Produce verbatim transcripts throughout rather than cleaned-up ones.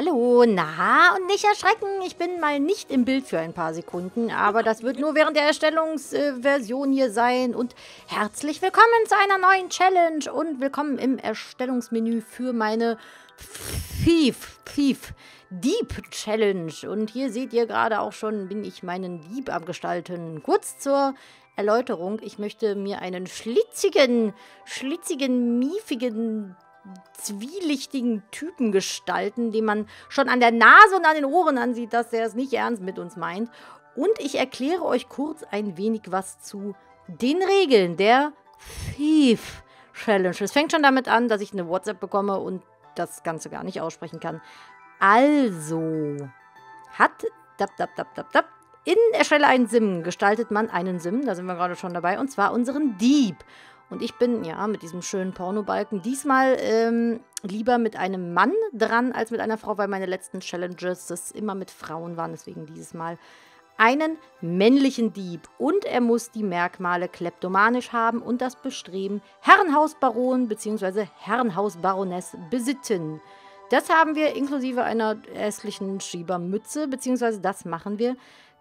Hallo, na, und nicht erschrecken. Ich bin mal nicht im Bild für ein paar Sekunden, aber das wird nur während der Erstellungsversion hier sein. Und herzlich willkommen zu einer neuen Challenge und willkommen im Erstellungsmenü für meine Thief, Thief, Dieb Challenge. Und hier seht ihr gerade auch schon, bin ich meinen Dieb am Gestalten. Kurz zur Erläuterung, ich möchte mir einen schlitzigen, schlitzigen, miefigen, zwielichtigen Typen gestalten, den man schon an der Nase und an den Ohren ansieht, dass der es nicht ernst mit uns meint. Und ich erkläre euch kurz ein wenig was zu den Regeln der Thief Challenge. Es fängt schon damit an, dass ich eine WhatsApp bekomme und das Ganze gar nicht aussprechen kann. Also hat dab, dab, dab, dab, dab, in Erstelle einen Sim gestaltet man einen Sim, da sind wir gerade schon dabei, und zwar unseren Dieb. Und ich bin, ja, mit diesem schönen Pornobalken diesmal ähm, lieber mit einem Mann dran als mit einer Frau, weil meine letzten Challenges das immer mit Frauen waren. Deswegen dieses Mal einen männlichen Dieb. Und er muss die Merkmale kleptomanisch haben und das Bestreben Herrenhausbaron bzw. Herrenhausbaroness besitzen. Das haben wir inklusive einer hässlichen Schiebermütze, beziehungsweise das machen wir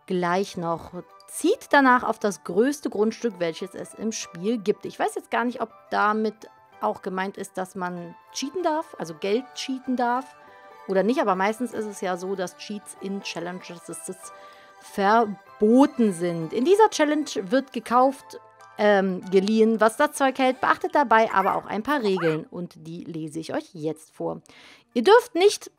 gleich noch. Zieht danach auf das größte Grundstück, welches es im Spiel gibt. Ich weiß jetzt gar nicht, ob damit auch gemeint ist, dass man cheaten darf, also Geld cheaten darf oder nicht. Aber meistens ist es ja so, dass Cheats in Challenges verboten sind. In dieser Challenge wird gekauft, ähm, geliehen, was das Zeug hält. Beachtet dabei aber auch ein paar Regeln und die lese ich euch jetzt vor. Ihr dürft nicht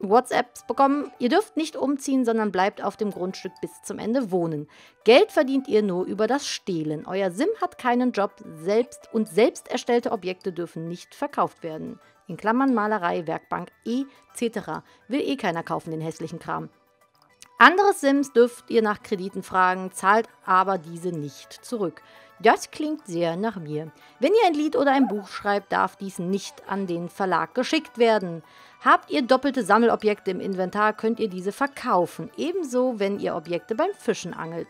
WhatsApps bekommen. Ihr dürft nicht umziehen, sondern bleibt auf dem Grundstück bis zum Ende wohnen. Geld verdient ihr nur über das Stehlen. Euer Sim hat keinen Job selbst und selbst erstellte Objekte dürfen nicht verkauft werden. In Klammern Malerei, Werkbank et cetera. Will eh keiner kaufen, den hässlichen Kram. Andere Sims dürft ihr nach Krediten fragen, zahlt aber diese nicht zurück. Das klingt sehr nach mir. Wenn ihr ein Lied oder ein Buch schreibt, darf dies nicht an den Verlag geschickt werden. Habt ihr doppelte Sammelobjekte im Inventar, könnt ihr diese verkaufen. Ebenso, wenn ihr Objekte beim Fischen angelt.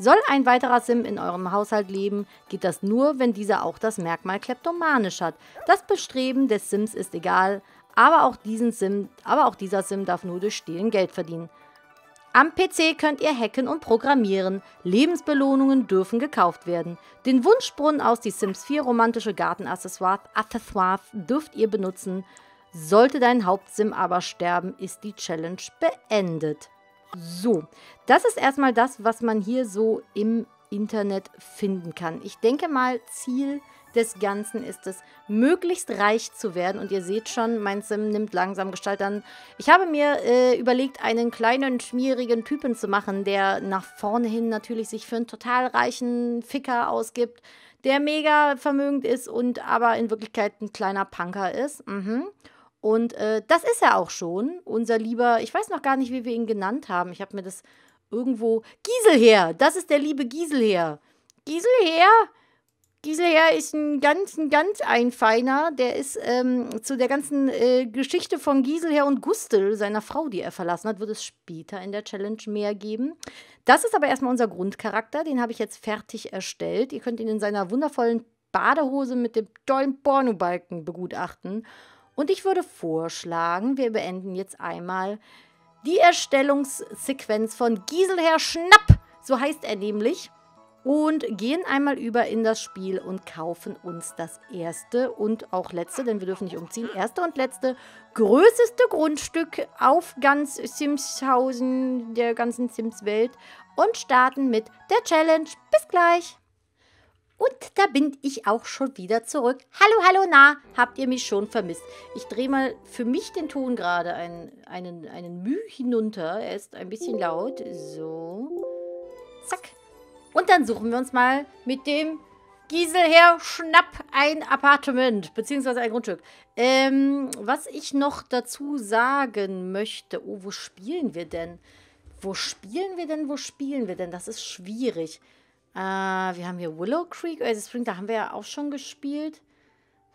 Soll ein weiterer Sim in eurem Haushalt leben, geht das nur, wenn dieser auch das Merkmal kleptomanisch hat. Das Bestreben des Sims ist egal, aber auch, diesen Sim, aber auch dieser Sim darf nur durch Stehlen Geld verdienen. Am P C könnt ihr hacken und programmieren. Lebensbelohnungen dürfen gekauft werden. Den Wunschbrunnen aus die Sims vier romantische Gartenaccessoires dürft ihr benutzen. Sollte dein Hauptsim aber sterben, ist die Challenge beendet. So, das ist erstmal das, was man hier so im Internet finden kann. Ich denke mal, Ziel des Ganzen ist es, möglichst reich zu werden. Und ihr seht schon, mein Sim nimmt langsam Gestalt an. Ich habe mir äh, überlegt, einen kleinen, schmierigen Typen zu machen, der nach vorne hin natürlich sich für einen total reichen Ficker ausgibt, der mega vermögend ist und aber in Wirklichkeit ein kleiner Punker ist. Mhm. Und äh, das ist er auch schon. Unser lieber, ich weiß noch gar nicht, wie wir ihn genannt haben. Ich habe mir das irgendwo... Giselher, das ist der liebe Giselher. Giselher... Giselher ist ein ganz, ein ganz ein Feiner. Der ist ähm, zu der ganzen äh, Geschichte von Giselher und Gustel, seiner Frau, die er verlassen hat, wird es später in der Challenge mehr geben. Das ist aber erstmal unser Grundcharakter. Den habe ich jetzt fertig erstellt. Ihr könnt ihn in seiner wundervollen Badehose mit dem tollen Pornobalken begutachten. Und ich würde vorschlagen, wir beenden jetzt einmal die Erstellungssequenz von Giselher Schnapp. So heißt er nämlich. Und gehen einmal über in das Spiel und kaufen uns das erste und auch letzte, denn wir dürfen nicht umziehen, erste und letzte, größeste Grundstück auf ganz Simshausen, der ganzen Sims-Welt und starten mit der Challenge. Bis gleich! Und da bin ich auch schon wieder zurück. Hallo, hallo, na, habt ihr mich schon vermisst? Ich drehe mal für mich den Ton gerade einen, einen, einen Müh hinunter. Er ist ein bisschen laut. So, zack. Und dann suchen wir uns mal mit dem Giselher Schnapp ein Apartment, beziehungsweise ein Grundstück. Ähm, was ich noch dazu sagen möchte, oh, wo spielen wir denn? Wo spielen wir denn, wo spielen wir denn? Das ist schwierig. Äh, wir haben hier Willow Creek, Oasis Spring, da haben wir ja auch schon gespielt.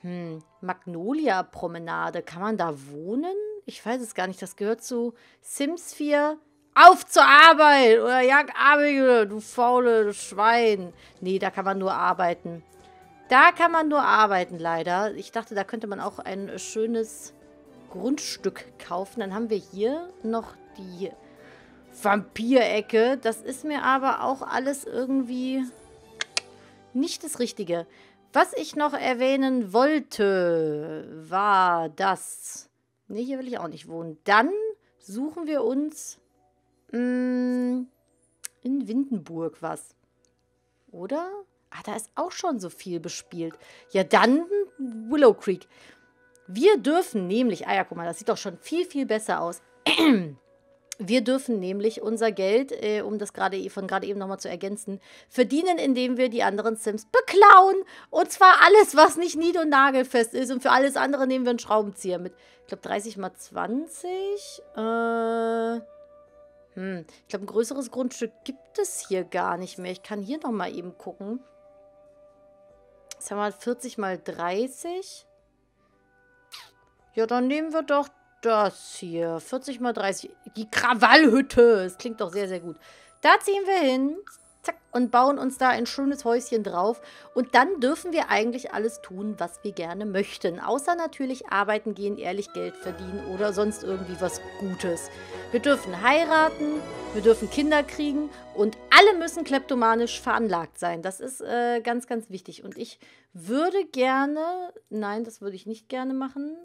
Hm, Magnolia Promenade, kann man da wohnen? Ich weiß es gar nicht, das gehört zu Sims vier. Auf zur Arbeit! Oder jag Abige, du faule Schwein. Nee, da kann man nur arbeiten. Da kann man nur arbeiten, leider. Ich dachte, da könnte man auch ein schönes Grundstück kaufen. Dann haben wir hier noch die Vampirecke. Das ist mir aber auch alles irgendwie nicht das Richtige. Was ich noch erwähnen wollte, war das. Ne, hier will ich auch nicht wohnen. Dann suchen wir uns mh, in Windenburg was. Oder? Ah, da ist auch schon so viel bespielt. Ja, dann Willow Creek. Wir dürfen nämlich... Ah ja, guck mal, das sieht doch schon viel, viel besser aus. Wir dürfen nämlich unser Geld, äh, um das gerade von gerade eben nochmal zu ergänzen, verdienen, indem wir die anderen Sims beklauen. Und zwar alles, was nicht nied- und nagelfest ist. Und für alles andere nehmen wir einen Schraubenzieher mit. Ich glaube, dreißig mal zwanzig. Äh, hm. Ich glaube, ein größeres Grundstück gibt es hier gar nicht mehr. Ich kann hier nochmal eben gucken. Jetzt haben wir vierzig mal dreißig. Ja, dann nehmen wir doch das hier. vierzig mal dreißig. Die Krawallhütte. Das klingt doch sehr, sehr gut. Da ziehen wir hin. Zack. Und bauen uns da ein schönes Häuschen drauf. Und dann dürfen wir eigentlich alles tun, was wir gerne möchten. Außer natürlich arbeiten gehen, ehrlich Geld verdienen oder sonst irgendwie was Gutes. Wir dürfen heiraten. Wir dürfen Kinder kriegen. Und alle müssen kleptomanisch veranlagt sein. Das ist äh, ganz, ganz wichtig. Und ich würde gerne... Nein, das würde ich nicht gerne machen.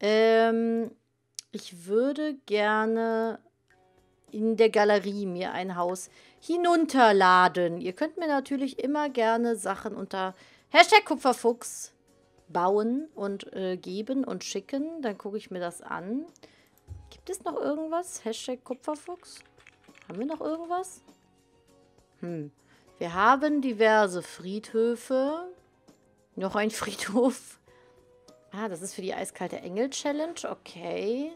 Ähm, ich würde gerne in der Galerie mir ein Haus hinunterladen. Ihr könnt mir natürlich immer gerne Sachen unter Hashtag Kupferfuchs bauen und äh, geben und schicken. Dann gucke ich mir das an. Gibt es noch irgendwas? Hashtag Kupferfuchs? Haben wir noch irgendwas? Hm. Wir haben diverse Friedhöfe. Noch ein Friedhof. Ah, das ist für die eiskalte Engel-Challenge. Okay.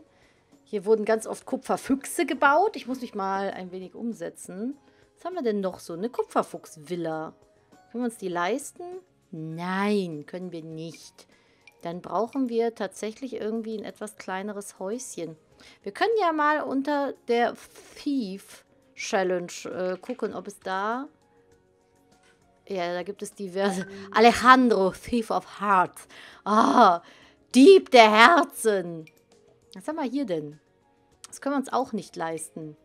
Hier wurden ganz oft Kupferfüchse gebaut. Ich muss mich mal ein wenig umsetzen. Was haben wir denn noch so? Eine Kupferfuchsvilla. Können wir uns die leisten? Nein, können wir nicht. Dann brauchen wir tatsächlich irgendwie ein etwas kleineres Häuschen. Wir können ja mal unter der Thief Challenge äh, gucken, ob es da... Ja, da gibt es diverse. Alejandro, Thief of Hearts. Ah, Dieb der Herzen. Was haben wir hier denn? Das können wir uns auch nicht leisten.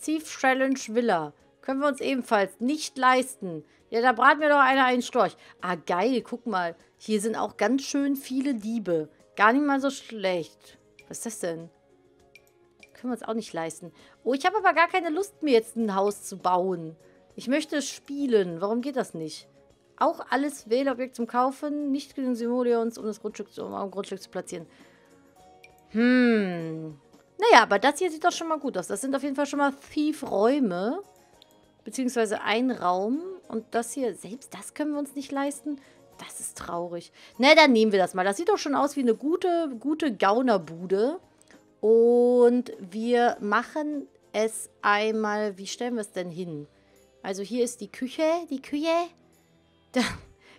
Thief Challenge Villa. Können wir uns ebenfalls nicht leisten. Ja, da braten wir doch einer einen Storch. Ah, geil, guck mal. Hier sind auch ganz schön viele Diebe. Gar nicht mal so schlecht. Was ist das denn? Können wir uns auch nicht leisten. Oh, ich habe aber gar keine Lust, mir jetzt ein Haus zu bauen. Ich möchte spielen. Warum geht das nicht? Auch alles Wählerobjekt zum Kaufen. Nicht genügend Simoleons, um das Grundstück zu, um am Grundstück zu platzieren. Hm. Naja, aber das hier sieht doch schon mal gut aus. Das sind auf jeden Fall schon mal Thief-Räume. Beziehungsweise ein Raum. Und das hier, selbst das können wir uns nicht leisten. Das ist traurig. Na, dann nehmen wir das mal. Das sieht doch schon aus wie eine gute, gute Gaunerbude. Und wir machen es einmal... Wie stellen wir es denn hin? Also hier ist die Küche, die Küche.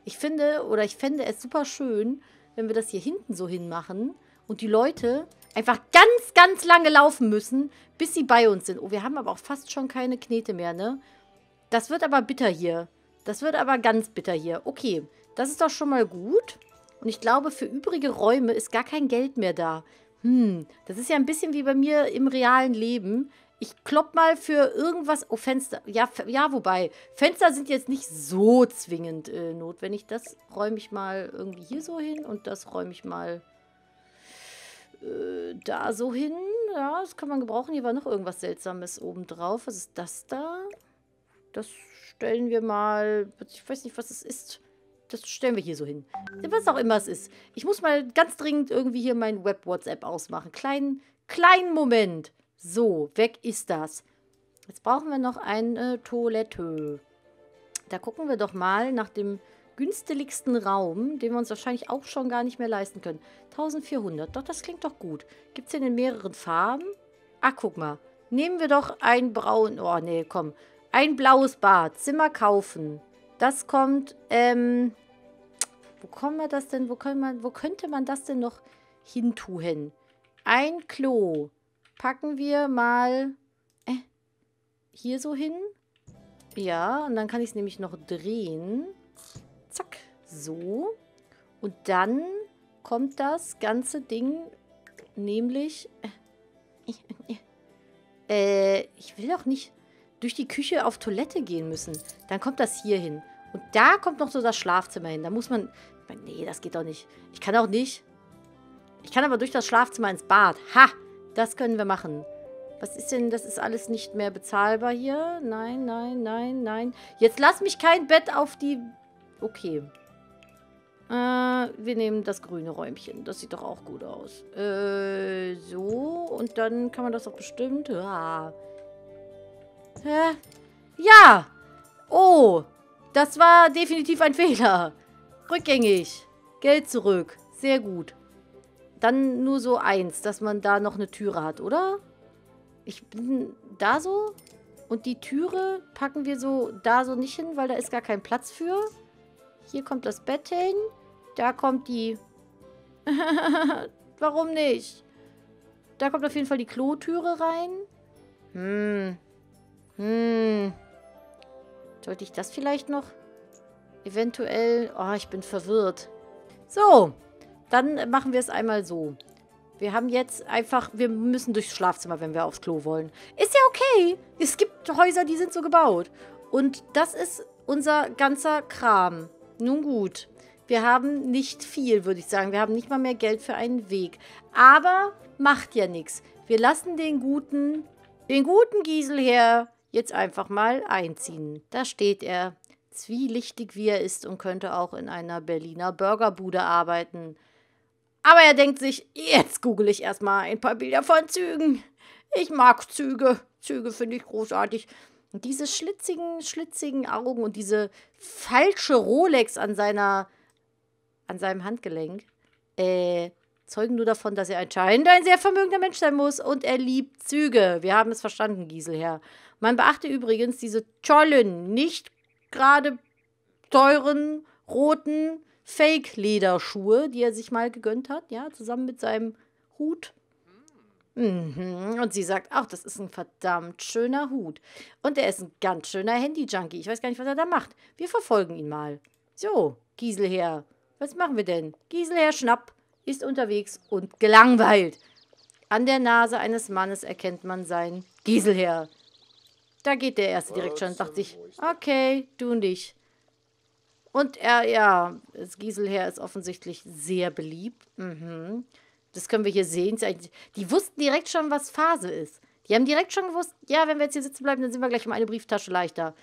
Ich finde, oder ich fände es super schön, wenn wir das hier hinten so hinmachen und die Leute einfach ganz, ganz lange laufen müssen, bis sie bei uns sind. Oh, wir haben aber auch fast schon keine Knete mehr, ne? Das wird aber bitter hier. Das wird aber ganz bitter hier. Okay, das ist doch schon mal gut. Und ich glaube, für übrige Räume ist gar kein Geld mehr da. Hm, das ist ja ein bisschen wie bei mir im realen Leben. Ich klopp mal für irgendwas... Oh, Fenster. Ja, ja, wobei, Fenster sind jetzt nicht so zwingend äh, notwendig. Das räume ich mal irgendwie hier so hin. Und das räume ich mal äh, da so hin. Ja, das kann man gebrauchen. Hier war noch irgendwas Seltsames obendrauf. Was ist das da? Das stellen wir mal... Ich weiß nicht, was es ist. Das stellen wir hier so hin. Was auch immer es ist. Ich muss mal ganz dringend irgendwie hier mein Web-WhatsApp ausmachen. Kleinen, kleinen Moment. So, weg ist das. Jetzt brauchen wir noch eine Toilette. Da gucken wir doch mal nach dem günstigsten Raum, den wir uns wahrscheinlich auch schon gar nicht mehr leisten können. eintausendvierhundert. Doch, das klingt doch gut. Gibt es den in mehreren Farben? Ach, guck mal. Nehmen wir doch ein braun... Oh, nee, komm. Ein blaues Bad. Zimmer kaufen. Das kommt, ähm... Wo kommen wir das denn? Wo, können wir, wo könnte man das denn noch hintun? Ein Klo. Packen wir mal äh, hier so hin. Ja, und dann kann ich es nämlich noch drehen. Zack, so. Und dann kommt das ganze Ding Nämlich... Äh, ich will doch nicht durch die Küche auf Toilette gehen müssen. Dann kommt das hier hin. Und da kommt noch so das Schlafzimmer hin. Da muss man... Nee, das geht doch nicht. Ich kann auch nicht... Ich kann aber durch das Schlafzimmer ins Bad. Ha! Das können wir machen. Was ist denn... Das ist alles nicht mehr bezahlbar hier. Nein, nein, nein, nein. Jetzt lass mich kein Bett auf die... Okay. Äh, wir nehmen das grüne Räumchen. Das sieht doch auch gut aus. Äh, so. Und dann kann man das doch bestimmt... Ja. Hä? Ja! Oh! Das war definitiv ein Fehler. Rückgängig. Geld zurück. Sehr gut. Dann nur so eins, dass man da noch eine Türe hat, oder? Ich bin da so. Und die Türe packen wir so da so nicht hin, weil da ist gar kein Platz für. Hier kommt das Bett hin. Da kommt die... Warum nicht? Da kommt auf jeden Fall die Klotüre rein. Hm. Hm. Sollte ich das vielleicht noch? Eventuell... Oh, ich bin verwirrt. So. Dann machen wir es einmal so. Wir haben jetzt einfach... Wir müssen durchs Schlafzimmer, wenn wir aufs Klo wollen. Ist ja okay. Es gibt Häuser, die sind so gebaut. Und das ist unser ganzer Kram. Nun gut. Wir haben nicht viel, würde ich sagen. Wir haben nicht mal mehr Geld für einen Weg. Aber macht ja nichts. Wir lassen den guten... Den guten Giselher jetzt einfach mal einziehen. Da steht er. Zwielichtig wie er ist und könnte auch in einer Berliner Burgerbude arbeiten. Aber er denkt sich, jetzt google ich erstmal ein paar Bilder von Zügen. Ich mag Züge. Züge finde ich großartig. Und diese schlitzigen, schlitzigen Augen und diese falsche Rolex an seiner, an seinem Handgelenk, äh, zeugen nur davon, dass er anscheinend ein sehr vermögender Mensch sein muss. Und er liebt Züge. Wir haben es verstanden, Giselher. Man beachte übrigens diese tollen, nicht gerade teuren, roten Fake-Lederschuhe, die er sich mal gegönnt hat, ja, zusammen mit seinem Hut. Mhm. Und sie sagt, ach, das ist ein verdammt schöner Hut. Und er ist ein ganz schöner Handy-Junkie. Ich weiß gar nicht, was er da macht. Wir verfolgen ihn mal. So, Giselher. Was machen wir denn? Giselher Schnapp ist unterwegs und gelangweilt. An der Nase eines Mannes erkennt man seinen Giselher. Da geht der Erste direkt schon und sagt sich, okay, du nicht. Und er, ja, das Giselher ist offensichtlich sehr beliebt. Mhm. Das können wir hier sehen. Die wussten direkt schon, was Phase ist. Die haben direkt schon gewusst, ja, wenn wir jetzt hier sitzen bleiben, dann sind wir gleich um eine Brieftasche leichter.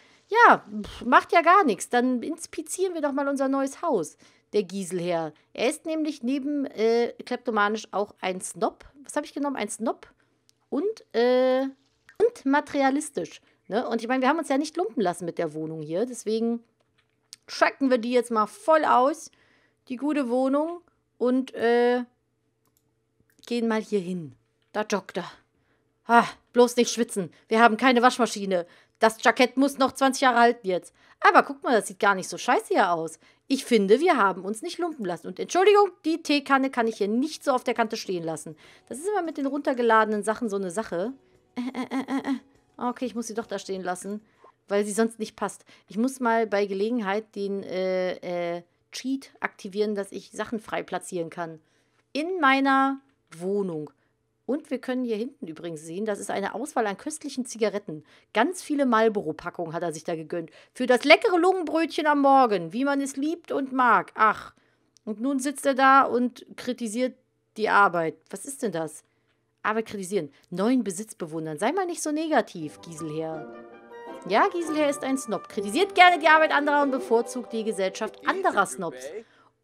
Ja, pff, macht ja gar nichts. Dann inspizieren wir doch mal unser neues Haus, der Giselher. Er ist nämlich neben äh, kleptomanisch auch ein Snob. Was habe ich genommen? Ein Snob und, äh, und materialistisch. Ne? Und ich meine, wir haben uns ja nicht lumpen lassen mit der Wohnung hier. Deswegen... tracken wir die jetzt mal voll aus, die gute Wohnung, und äh, gehen mal hier hin. Da joggt er. Ah, bloß nicht schwitzen. Wir haben keine Waschmaschine. Das Jackett muss noch zwanzig Jahre halten jetzt. Aber guck mal, das sieht gar nicht so scheiße hier aus. Ich finde, wir haben uns nicht lumpen lassen. Und Entschuldigung, die Teekanne kann ich hier nicht so auf der Kante stehen lassen. Das ist immer mit den runtergeladenen Sachen so eine Sache. Äh, äh, äh, äh. Okay, ich muss sie doch da stehen lassen. Weil sie sonst nicht passt. Ich muss mal bei Gelegenheit den äh, äh, Cheat aktivieren, dass ich Sachen frei platzieren kann. In meiner Wohnung. Und wir können hier hinten übrigens sehen, das ist eine Auswahl an köstlichen Zigaretten. Ganz viele Marlboro-Packungen hat er sich da gegönnt. Für das leckere Lungenbrötchen am Morgen, wie man es liebt und mag. Ach, und nun sitzt er da und kritisiert die Arbeit. Was ist denn das? Arbeit kritisieren. Neuen Besitz bewundern. Sei mal nicht so negativ, Giselher. Ja, Giselher ist ein Snob. Kritisiert gerne die Arbeit anderer und bevorzugt die Gesellschaft anderer Snobs.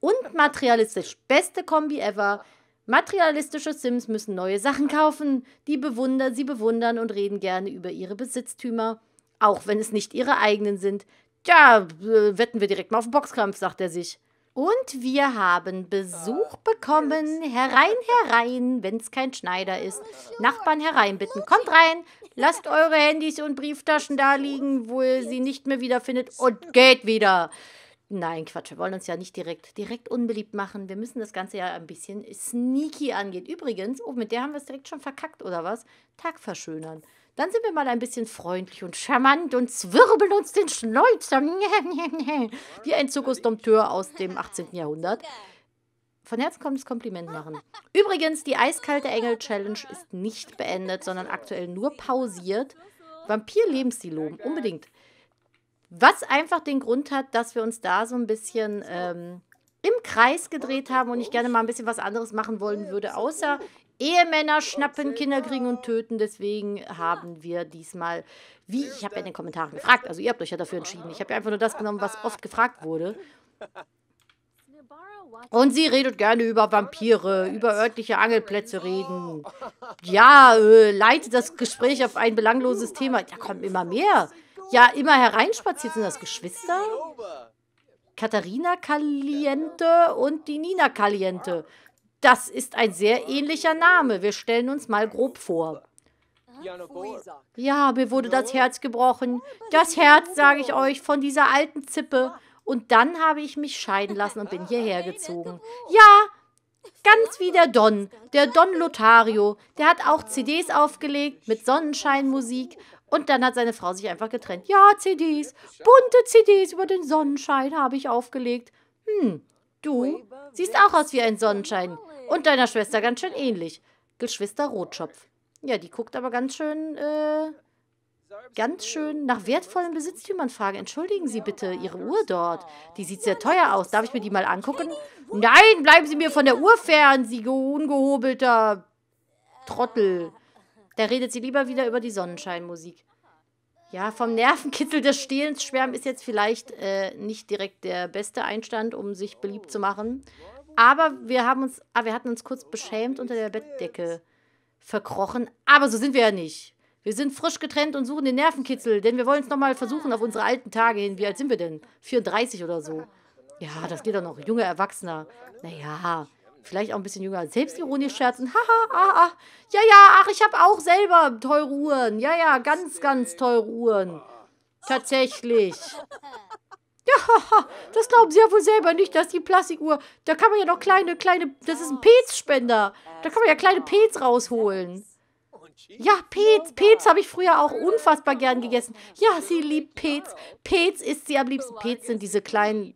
Und materialistisch. Beste Kombi ever. Materialistische Sims müssen neue Sachen kaufen. Die bewundern, sie bewundern und reden gerne über ihre Besitztümer. Auch wenn es nicht ihre eigenen sind. Tja, wetten wir direkt mal auf den Boxkampf, sagt er sich. Und wir haben Besuch bekommen. Herein, herein, wenn es kein Schneider ist. Nachbarn hereinbitten. Kommt rein, lasst eure Handys und Brieftaschen da liegen, wo ihr sie nicht mehr wiederfindet. Und geht wieder. Nein, Quatsch, wir wollen uns ja nicht direkt, direkt unbeliebt machen. Wir müssen das Ganze ja ein bisschen sneaky angehen. Übrigens, oh, mit der haben wir es direkt schon verkackt, oder was? Tag verschönern. Dann sind wir mal ein bisschen freundlich und charmant und zwirbeln uns den Schnäuzer. Wie ein Zirkusdompteur aus dem achtzehnten Jahrhundert. Von Herzen kommt das Kompliment machen. Übrigens, die eiskalte Engel-Challenge ist nicht beendet, sondern aktuell nur pausiert. Vampir-Lebensstil loben, unbedingt. Was einfach den Grund hat, dass wir uns da so ein bisschen ähm, im Kreis gedreht haben und ich gerne mal ein bisschen was anderes machen wollen würde, außer Ehemänner schnappen, Kinder kriegen und töten. Deswegen haben wir diesmal, wie, ich habe ja in den Kommentaren gefragt, also ihr habt euch ja dafür entschieden. Ich habe ja einfach nur das genommen, was oft gefragt wurde. Und sie redet gerne über Vampire, über örtliche Angelplätze reden. Ja, äh, leitet das Gespräch auf ein belangloses Thema. Da kommen immer mehr. Ja, immer hereinspaziert sind das Geschwister. Katharina Kaliente und die Nina Caliente. Das ist ein sehr ähnlicher Name. Wir stellen uns mal grob vor. Ja, mir wurde das Herz gebrochen. Das Herz, sage ich euch, von dieser alten Zippe. Und dann habe ich mich scheiden lassen und bin hierher gezogen. Ja, ganz wie der Don, der Don Lothario. Der hat auch C Ds aufgelegt mit Sonnenscheinmusik. Und dann hat seine Frau sich einfach getrennt. Ja, C Ds, bunte C Ds über den Sonnenschein habe ich aufgelegt. Hm, du siehst auch aus wie ein Sonnenschein. Und deiner Schwester ganz schön ähnlich. Geschwister Rotschopf. Ja, die guckt aber ganz schön, äh... Ganz schön nach wertvollen Besitztümern fragen. Entschuldigen Sie bitte Ihre Uhr dort. Die sieht sehr teuer aus. Darf ich mir die mal angucken? Nein, bleiben Sie mir von der Uhr fern, Sie ungehobelter Trottel. Da redet sie lieber wieder über die Sonnenscheinmusik. Ja, vom Nervenkitzel des Stehlens schwärmen ist jetzt vielleicht äh, nicht direkt der beste Einstand, um sich beliebt zu machen. Aber wir haben uns, ah, wir hatten uns kurz beschämt unter der Bettdecke verkrochen. Aber so sind wir ja nicht. Wir sind frisch getrennt und suchen den Nervenkitzel, denn wir wollen es nochmal versuchen auf unsere alten Tage hin. Wie alt sind wir denn? vierunddreißig oder so. Ja, das geht doch noch. Junger Erwachsener. Naja, vielleicht auch ein bisschen jünger. Selbstironisch scherzen. Haha, ah, ah. Ja, ja, ach, ich habe auch selber teure Uhren. Ja, ja, ganz, ganz teure Uhren. Tatsächlich. Ja, das glauben Sie ja wohl selber nicht, dass die Plastikuhr... Da kann man ja noch kleine, kleine... Das ist ein Pez-Spender. Da kann man ja kleine Pez rausholen. Ja, Pez. Pez habe ich früher auch unfassbar gern gegessen. Ja, sie liebt Pez. Pez isst sie am liebsten. Pez sind diese kleinen...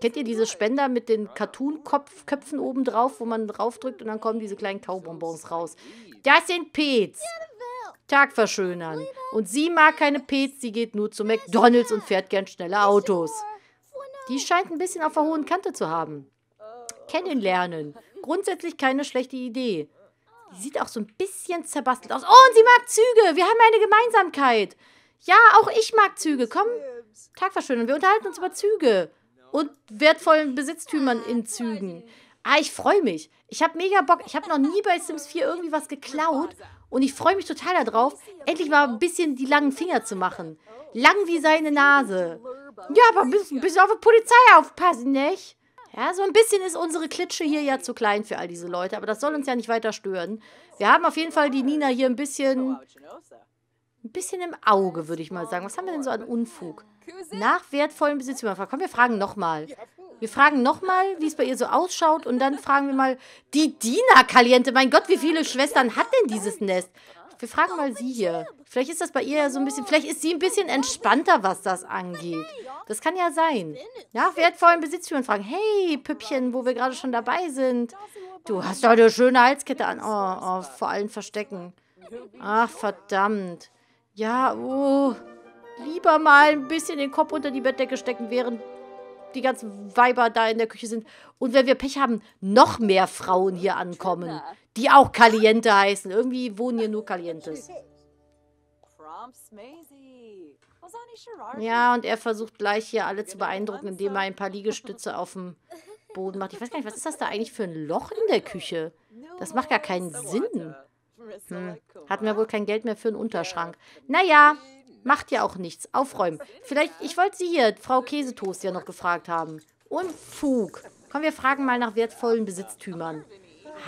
Kennt ihr diese Spender mit den Cartoon-Köpfen oben drauf, wo man draufdrückt und dann kommen diese kleinen Kaubonbons raus? Das sind Pez. Tag verschönern. Und sie mag keine Pez, sie geht nur zu McDonalds und fährt gern schnelle Autos. Die scheint ein bisschen auf der hohen Kante zu haben. Kennenlernen. Grundsätzlich keine schlechte Idee. Sie sieht auch so ein bisschen zerbastelt aus. Oh, und sie mag Züge. Wir haben eine Gemeinsamkeit. Ja, auch ich mag Züge. Komm, Tag verschönern. Wir unterhalten uns über Züge und wertvollen Besitztümern in Zügen. Ah, ich freue mich. Ich habe mega Bock. Ich habe noch nie bei Sims vier irgendwie was geklaut. Und ich freue mich total darauf, endlich mal ein bisschen die langen Finger zu machen. Lang wie seine Nase. Ja, aber ein bisschen, bisschen auf die Polizei aufpassen, nicht? Ja, so ein bisschen ist unsere Klitsche hier ja zu klein für all diese Leute, aber das soll uns ja nicht weiter stören. Wir haben auf jeden Fall die Nina hier ein bisschen, ein bisschen im Auge, würde ich mal sagen. Was haben wir denn so an Unfug? Nach wertvollen Besitztümern. Komm, wir fragen nochmal. Wir fragen nochmal, wie es bei ihr so ausschaut und dann fragen wir mal die Nina Caliente. Mein Gott, wie viele Schwestern hat denn dieses Nest? Wir fragen mal sie hier. Vielleicht ist das bei ihr ja so ein bisschen, vielleicht ist sie ein bisschen entspannter, was das angeht. Das kann ja sein. Nach wertvollen Besitztümern fragen. Hey, Püppchen, wo wir gerade schon dabei sind. Du hast doch eine schöne Halskette an. Oh, oh, vor allen verstecken. Ach, verdammt. Ja, oh. Lieber mal ein bisschen den Kopf unter die Bettdecke stecken, während die ganzen Weiber da in der Küche sind. Und wenn wir Pech haben, noch mehr Frauen hier ankommen, die auch Caliente heißen. Irgendwie wohnen hier nur Calientes. Ja, und er versucht gleich hier alle zu beeindrucken, indem er ein paar Liegestütze auf dem Boden macht. Ich weiß gar nicht, was ist das da eigentlich für ein Loch in der Küche? Das macht gar keinen Sinn. Hm. Hatten wir wohl kein Geld mehr für einen Unterschrank. Naja, macht ja auch nichts. Aufräumen. Vielleicht, ich wollte Sie hier, Frau Käsetoast, ja noch gefragt haben. Unfug. Komm, wir fragen mal nach wertvollen Besitztümern.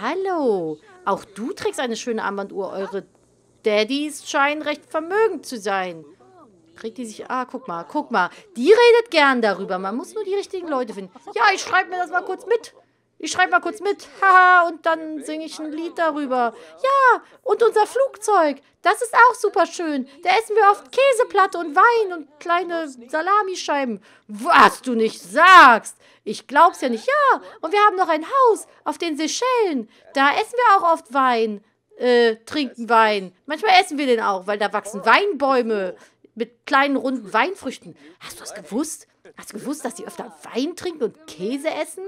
Hallo. Auch du trägst eine schöne Armbanduhr. Eure Daddys scheinen recht vermögend zu sein. Kriegt die sich... Ah, guck mal, guck mal. Die redet gern darüber. Man muss nur die richtigen Leute finden. Ja, ich schreibe mir das mal kurz mit. Ich schreibe mal kurz mit. Haha, und dann singe ich ein Lied darüber. Ja, und unser Flugzeug. Das ist auch super schön. Da essen wir oft Käseplatte und Wein und kleine Salamischeiben. Was du nicht sagst. Ich glaub's ja nicht. Ja, und wir haben noch ein Haus auf den Seychellen. Da essen wir auch oft Wein. Äh, trinken Wein. Manchmal essen wir den auch, weil da wachsen Weinbäume mit kleinen, runden Weinfrüchten. Hast du das gewusst? Hast du gewusst, dass die öfter Wein trinken und Käse essen?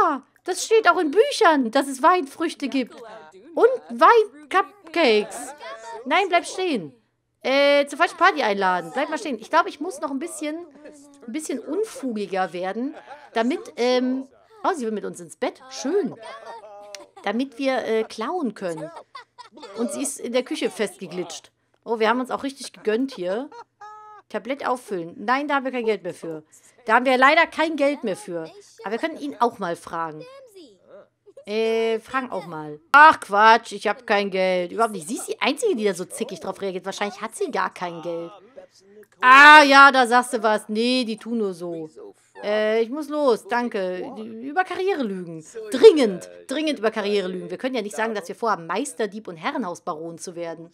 Ja, das steht auch in Büchern, dass es Weinfrüchte gibt. Und Wein-Cupcakes. Nein, bleib stehen. Äh, zur falschen Party einladen. Bleib mal stehen. Ich glaube, ich muss noch ein bisschen, ein bisschen unfugiger werden, damit, ähm... Oh, sie will mit uns ins Bett. Schön. Damit wir äh, klauen können. Und sie ist in der Küche festgeglitscht. Oh, wir haben uns auch richtig gegönnt hier. Tablett auffüllen. Nein, da haben wir kein Geld mehr für. Da haben wir leider kein Geld mehr für. Aber wir können ihn auch mal fragen. Äh, fragen auch mal. Ach, Quatsch, ich habe kein Geld. Überhaupt nicht. Sie ist die Einzige, die da so zickig drauf reagiert. Wahrscheinlich hat sie gar kein Geld. Ah, ja, da sagst du was. Nee, die tun nur so. Äh, ich muss los, danke. Über Karriere lügen. Dringend, dringend über Karriere lügen. Wir können ja nicht sagen, dass wir vorhaben, Meisterdieb und Herrenhausbaron zu werden.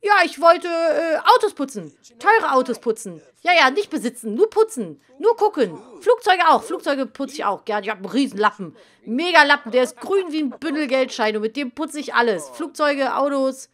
Ja, ich wollte äh, Autos putzen. Teure Autos putzen. Ja, ja, nicht besitzen, nur putzen. Nur gucken. Flugzeuge auch. Flugzeuge putze ich auch gerne. Ich habe einen riesen Lappen. Mega Lappen, der ist grün wie ein Bündel Geldschein. Und mit dem putze ich alles. Flugzeuge, Autos,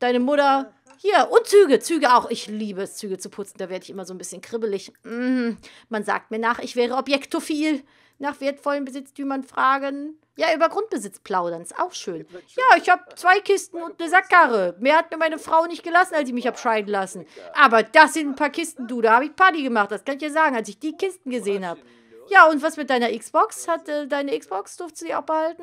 deine Mutter. Hier, und Züge. Züge auch. Ich liebe es, Züge zu putzen. Da werde ich immer so ein bisschen kribbelig. Mm, man sagt mir nach, ich wäre objektophil. Nach wertvollen Besitztümern fragen. Ja, über Grundbesitz plaudern, ist auch schön. Ja, ich habe zwei Kisten und eine Sackkarre. Mehr hat mir meine Frau nicht gelassen, als sie mich abscheiden lassen. Aber das sind ein paar Kisten, du. Da habe ich Party gemacht, das kann ich dir sagen, als ich die Kisten gesehen habe. Ja, und was mit deiner Xbox? Hat äh, deine Xbox, durfte sie auch behalten?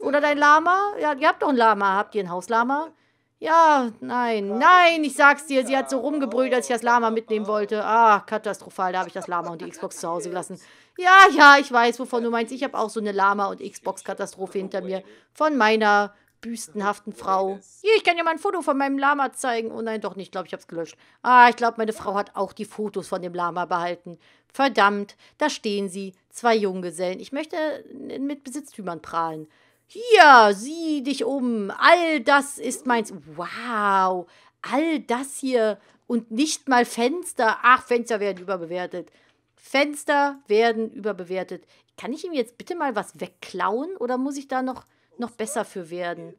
Oder dein Lama? Ja, ihr habt doch ein Lama. Habt ihr ein Hauslama? Ja, nein, nein, ich sag's dir, sie hat so rumgebrüllt, als ich das Lama mitnehmen wollte. Ah, katastrophal, da habe ich das Lama und die Xbox zu Hause gelassen. Ja, ja, ich weiß, wovon du meinst. Ich habe auch so eine Lama- und Xbox-Katastrophe hinter mir. Von meiner büstenhaften Frau. Hier, ich kann dir mal ein Foto von meinem Lama zeigen. Oh nein, doch nicht, ich glaube, ich habe es gelöscht. Ah, ich glaube, meine Frau hat auch die Fotos von dem Lama behalten. Verdammt, da stehen sie, zwei Junggesellen. Ich möchte mit Besitztümern prahlen. Hier, sieh dich um. All das ist meins. Wow, all das hier. Und nicht mal Fenster. Ach, Fenster werden überbewertet. Fenster werden überbewertet. Kann ich ihm jetzt bitte mal was wegklauen? Oder muss ich da noch, noch besser für werden?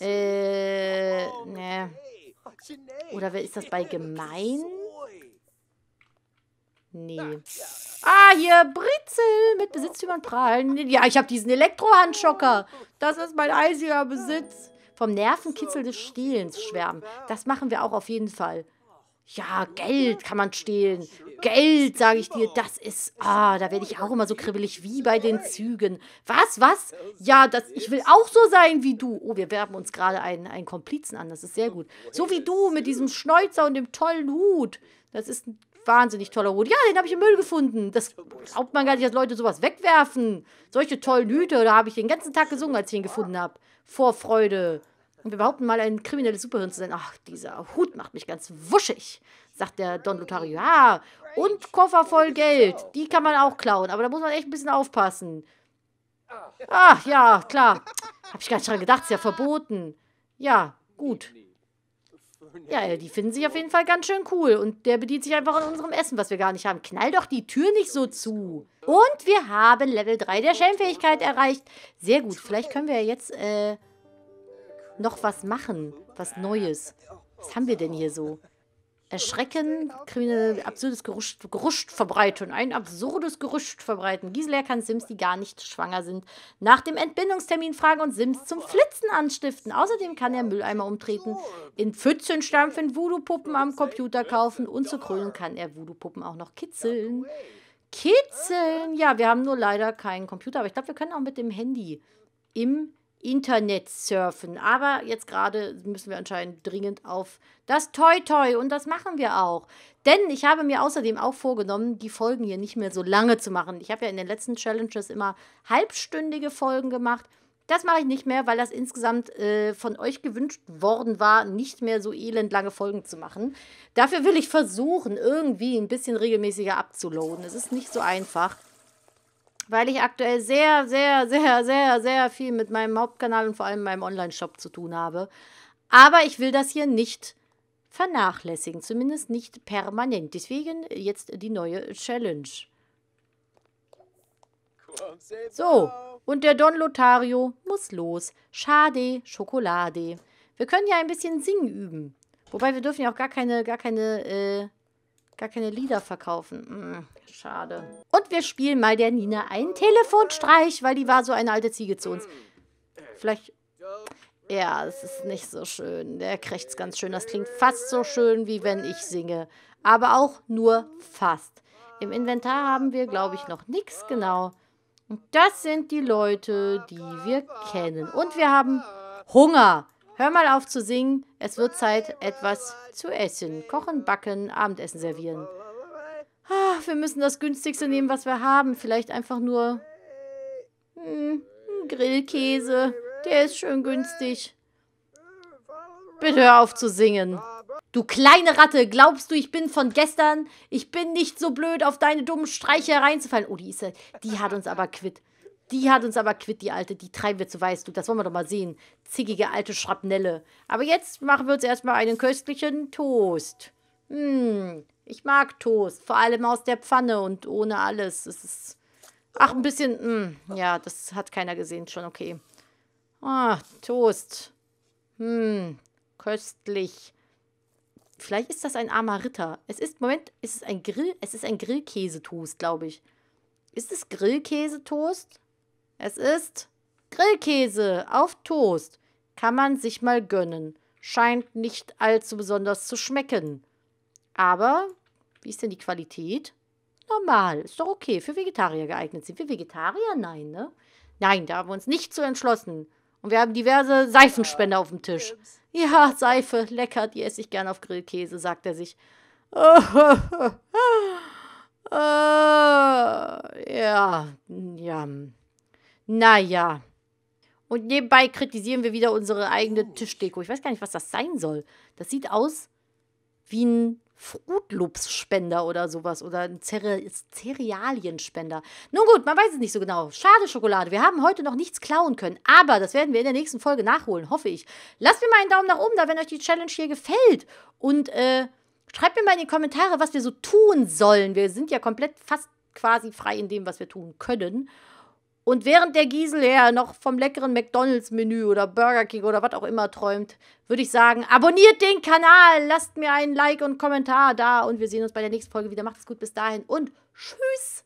Äh, ne. Oder ist das bei gemein? Nee. Ah, hier, Britzel mit Besitztümern prahlen. Ja, ich habe diesen Elektrohandschocker. Das ist mein einziger Besitz. Vom Nervenkitzel des Stehlens schwärmen. Das machen wir auch auf jeden Fall. Ja, Geld kann man stehlen. Geld, sage ich dir, das ist... Ah, da werde ich auch immer so kribbelig wie bei den Zügen. Was, was? Ja, das, ich will auch so sein wie du. Oh, wir werben uns gerade einen, einen Komplizen an, das ist sehr gut. So wie du mit diesem Schnäuzer und dem tollen Hut. Das ist ein wahnsinnig toller Hut. Ja, den habe ich im Müll gefunden. Das glaubt man gar nicht, dass Leute sowas wegwerfen. Solche tollen Hüte, da habe ich den ganzen Tag gesungen, als ich ihn gefunden habe. Vor Freude. Und wir behaupten mal, ein kriminelles Superhirn zu sein. Ach, dieser Hut macht mich ganz wuschig, sagt der Don Lothario. Ja, und Koffer voll Geld. Die kann man auch klauen, aber da muss man echt ein bisschen aufpassen. Ach, ja, klar. Hab ich gar nicht dran gedacht, ist ja verboten. Ja, gut. Ja, die finden sich auf jeden Fall ganz schön cool. Und der bedient sich einfach an unserem Essen, was wir gar nicht haben. Knall doch die Tür nicht so zu. Und wir haben Level drei der Schellenfähigkeit erreicht. Sehr gut, vielleicht können wir jetzt, äh... noch was machen, was Neues. Was haben wir denn hier so? Erschrecken, kriminell, absurdes Gerücht, Gerücht verbreiten. Ein absurdes Gerücht verbreiten. Giselher kann Sims, die gar nicht schwanger sind, nach dem Entbindungstermin fragen und Sims zum Flitzen anstiften. Außerdem kann er Mülleimer umtreten, in Pfützen stampfen, Voodoo-Puppen am Computer kaufen und zur Krönung kann er Voodoo-Puppen auch noch kitzeln. Kitzeln! Ja, wir haben nur leider keinen Computer, aber ich glaube, wir können auch mit dem Handy im Internet surfen. Aber jetzt gerade müssen wir anscheinend dringend auf das Toi-Toi. Und das machen wir auch. Denn ich habe mir außerdem auch vorgenommen, die Folgen hier nicht mehr so lange zu machen. Ich habe ja in den letzten Challenges immer halbstündige Folgen gemacht. Das mache ich nicht mehr, weil das insgesamt äh, von euch gewünscht worden war, nicht mehr so elend lange Folgen zu machen. Dafür will ich versuchen, irgendwie ein bisschen regelmäßiger abzuladen. Es ist nicht so einfach. weil ich aktuell sehr, sehr, sehr, sehr, sehr viel mit meinem Hauptkanal und vor allem meinem Online-Shop zu tun habe. Aber ich will das hier nicht vernachlässigen, zumindest nicht permanent. Deswegen jetzt die neue Challenge. So, und der Don Lothario muss los. Schade, Schokolade. Wir können ja ein bisschen singen üben. Wobei, wir dürfen ja auch gar keine, gar keine, äh, gar keine Lieder verkaufen. Mm, schade. Und wir spielen mal der Nina einen Telefonstreich, weil die war so eine alte Ziege zu uns. Vielleicht... Ja, das ist nicht so schön. Der krächzt ganz schön. Das klingt fast so schön, wie wenn ich singe. Aber auch nur fast. Im Inventar haben wir, glaube ich, noch nichts genau. Und das sind die Leute, die wir kennen. Und wir haben Hunger. Hör mal auf zu singen. Es wird Zeit, etwas zu essen. Kochen, backen, Abendessen servieren. Ah, wir müssen das Günstigste nehmen, was wir haben. Vielleicht einfach nur hm, Grillkäse. Der ist schön günstig. Bitte hör auf zu singen. Du kleine Ratte, glaubst du, ich bin von gestern? Ich bin nicht so blöd, auf deine dummen Streiche hereinzufallen. Oh, die ist ja, die hat uns aber quitt. Die hat uns aber quitt, die Alte. Die treiben wir zu Weißblut. Das wollen wir doch mal sehen. Zickige alte Schrapnelle. Aber jetzt machen wir uns erstmal einen köstlichen Toast. Hm, ich mag Toast. Vor allem aus der Pfanne und ohne alles. Es ist, ach, ein bisschen, mh, ja, das hat keiner gesehen. Schon okay. Ah, Toast. Hm, köstlich. Vielleicht ist das ein armer Ritter. Es ist, Moment, ist es ein Grill? Es ist ein Grillkäsetoast, glaube ich. Ist es Grillkäsetoast? Es ist Grillkäse auf Toast. Kann man sich mal gönnen. Scheint nicht allzu besonders zu schmecken. Aber, wie ist denn die Qualität? Normal, ist doch okay. Für Vegetarier geeignet. Sind wir Vegetarier? Nein, ne? Nein, da haben wir uns nicht zu entschlossen. Und wir haben diverse Seifenspender auf dem Tisch. Ja, Seife, lecker, die esse ich gern auf Grillkäse, sagt er sich. Ja, ja. Naja. Und nebenbei kritisieren wir wieder unsere eigene Tischdeko. Ich weiß gar nicht, was das sein soll. Das sieht aus wie ein Fruitlups-Spender oder sowas. Oder ein Cerealienspender. Nun gut, man weiß es nicht so genau. Schade, Schokolade. Wir haben heute noch nichts klauen können. Aber das werden wir in der nächsten Folge nachholen, hoffe ich. Lasst mir mal einen Daumen nach oben da, wenn euch die Challenge hier gefällt. Und äh, schreibt mir mal in die Kommentare, was wir so tun sollen. Wir sind ja komplett fast quasi frei in dem, was wir tun können. Und während der Giselher noch vom leckeren McDonalds-Menü oder Burger King oder was auch immer träumt, würde ich sagen, abonniert den Kanal, lasst mir einen Like und einen Kommentar da und wir sehen uns bei der nächsten Folge wieder. Macht's gut, bis dahin und tschüss!